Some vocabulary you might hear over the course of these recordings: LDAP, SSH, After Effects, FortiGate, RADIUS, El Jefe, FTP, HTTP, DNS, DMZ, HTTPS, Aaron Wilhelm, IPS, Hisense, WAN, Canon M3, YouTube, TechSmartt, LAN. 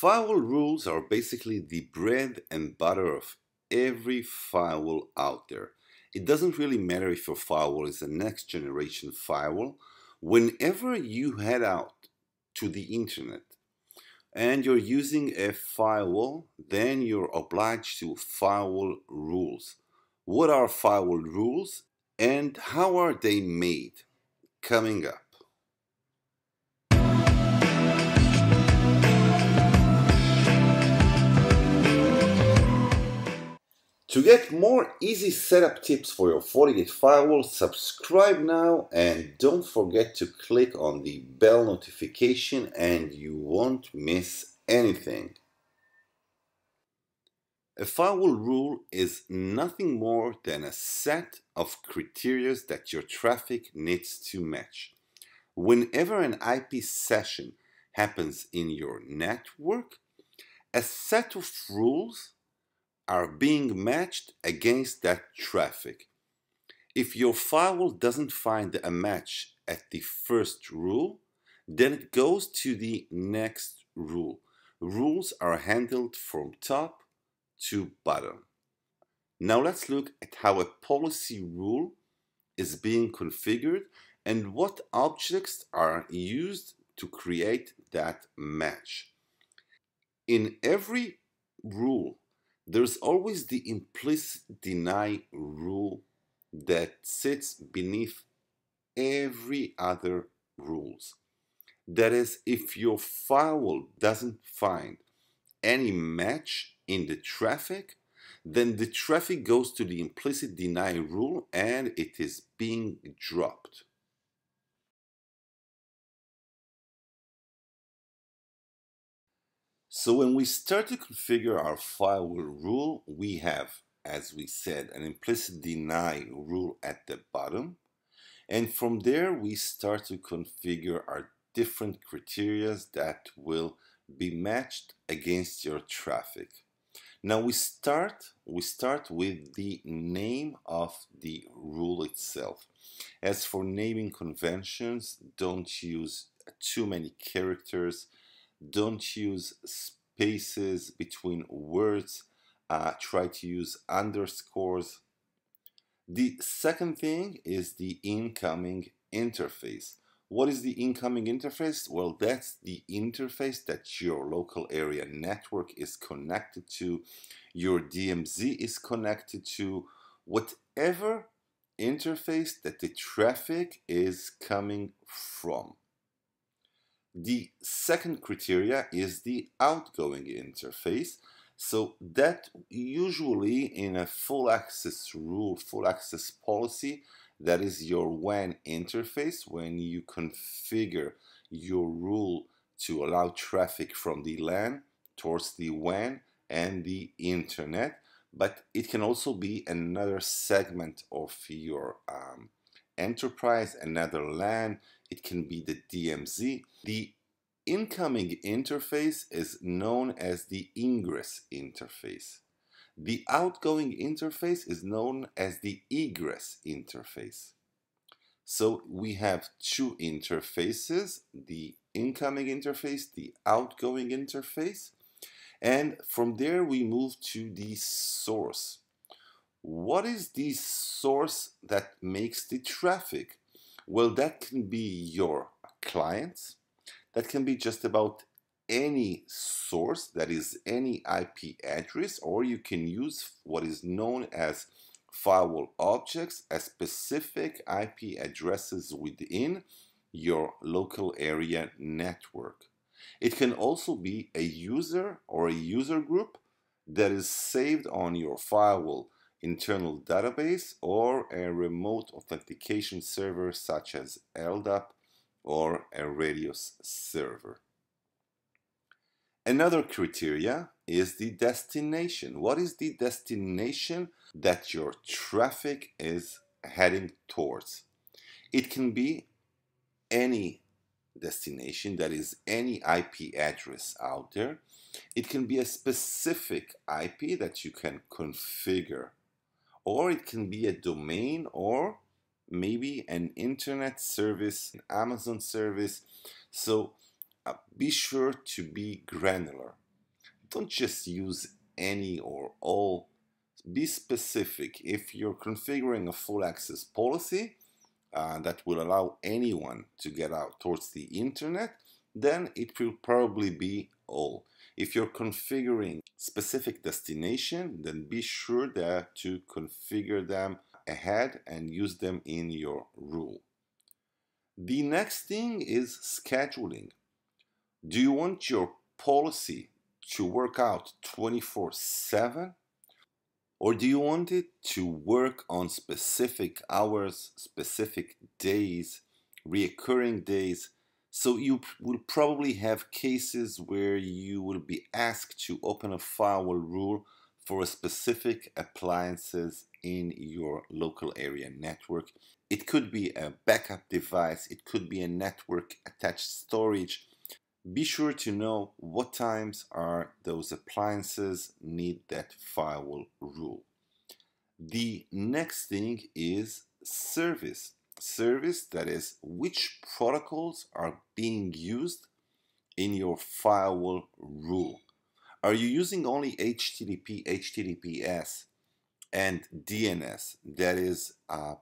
Firewall rules are basically the bread and butter of every firewall out there. It doesn't really matter if your firewall is a next generation firewall. Whenever you head out to the internet and you're using a firewall, then you're obliged to firewall rules. What are firewall rules and how are they made? Coming up. To get more easy setup tips for your FortiGate firewall, subscribe now and don't forget to click on the bell notification and you won't miss anything. A firewall rule is nothing more than a set of criteria that your traffic needs to match. Whenever an IP session happens in your network, a set of rules are being matched against that traffic. If your firewall doesn't find a match at the first rule, then it goes to the next rule. Rules are handled from top to bottom. Now let's look at how a policy rule is being configured and what objects are used to create that match. In every rule, there's always the implicit deny rule that sits beneath every other rules. That is, if your firewall doesn't find any match in the traffic, then the traffic goes to the implicit deny rule and it is being dropped. So when we start to configure our firewall rule, we have, as we said, an implicit deny rule at the bottom. And from there, we start to configure our different criteria that will be matched against your traffic. Now we start with the name of the rule itself. As for naming conventions, don't use too many characters. Don't use spaces between words. Try to use underscores. The second thing is the incoming interface. What is the incoming interface? Well, that's the interface that your local area network is connected to, your DMZ is connected to, whatever interface that the traffic is coming from. The second criteria is the outgoing interface. So that usually in a full access rule, full access policy, that is your WAN interface. When you configure your rule to allow traffic from the LAN towards the WAN and the internet, but it can also be another segment of your enterprise, another LAN, it can be the DMZ. The incoming interface is known as the ingress interface. The outgoing interface is known as the egress interface. So we have two interfaces, the incoming interface, the outgoing interface, and from there we move to the source. What is the source that makes the traffic? Well, that can be your clients. That can be just about any source, that is any IP address, or you can use what is known as firewall objects as specific IP addresses within your local area network. It can also be a user or a user group that is saved on your firewall internal database or a remote authentication server such as LDAP or a RADIUS server. Another criteria is the destination. What is the destination that your traffic is heading towards? It can be any destination, that is any IP address out there. It can be a specific IP that you can configure, or it can be a domain or maybe an internet service, an Amazon service. So be sure to be granular. Don't just use any or all. Be specific. If you're configuring a full access policy that will allow anyone to get out towards the internet, then it will probably be all. If you're configuring specific destination, then be sure that to configure them ahead and use them in your rule. The next thing is scheduling. Do you want your policy to work out 24/7? Or do you want it to work on specific hours, specific days, reoccurring days? So you will probably have cases where you will be asked to open a firewall rule for a specific appliances in your local area network. It could be a backup device, it could be a network attached storage. Be sure to know what times are those appliances need that firewall rule. The next thing is service. Service, that is, which protocols are being used in your firewall rule. Are you using only HTTP, HTTPS, and DNS? That is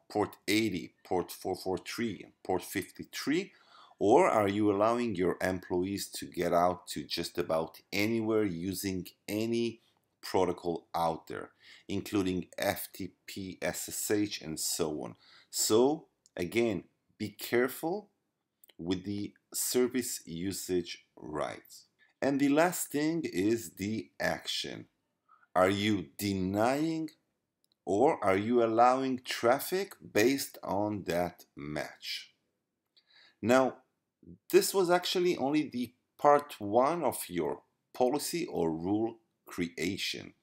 port 80, port 443, port 53. Or are you allowing your employees to get out to just about anywhere using any protocol out there, including FTP, SSH, and so on? So, again, be careful with the service usage rights. And the last thing is the action. Are you denying or are you allowing traffic based on that match? Now, this was actually only the part 1 of your policy or rule creation.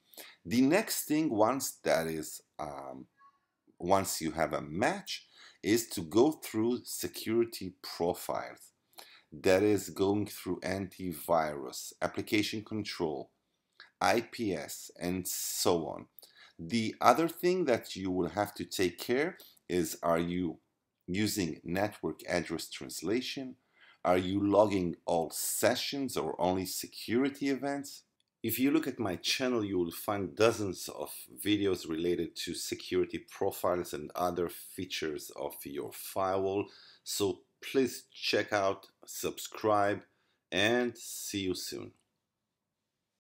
The next thing, once you have a match, is to go through security profiles. That is going through antivirus, application control, IPS, and so on. The other thing that you will have to take care is, are you using network address translation? Are you logging all sessions or only security events? If you look at my channel, you will find dozens of videos related to security profiles and other features of your firewall. So please check out, subscribe, and see you soon.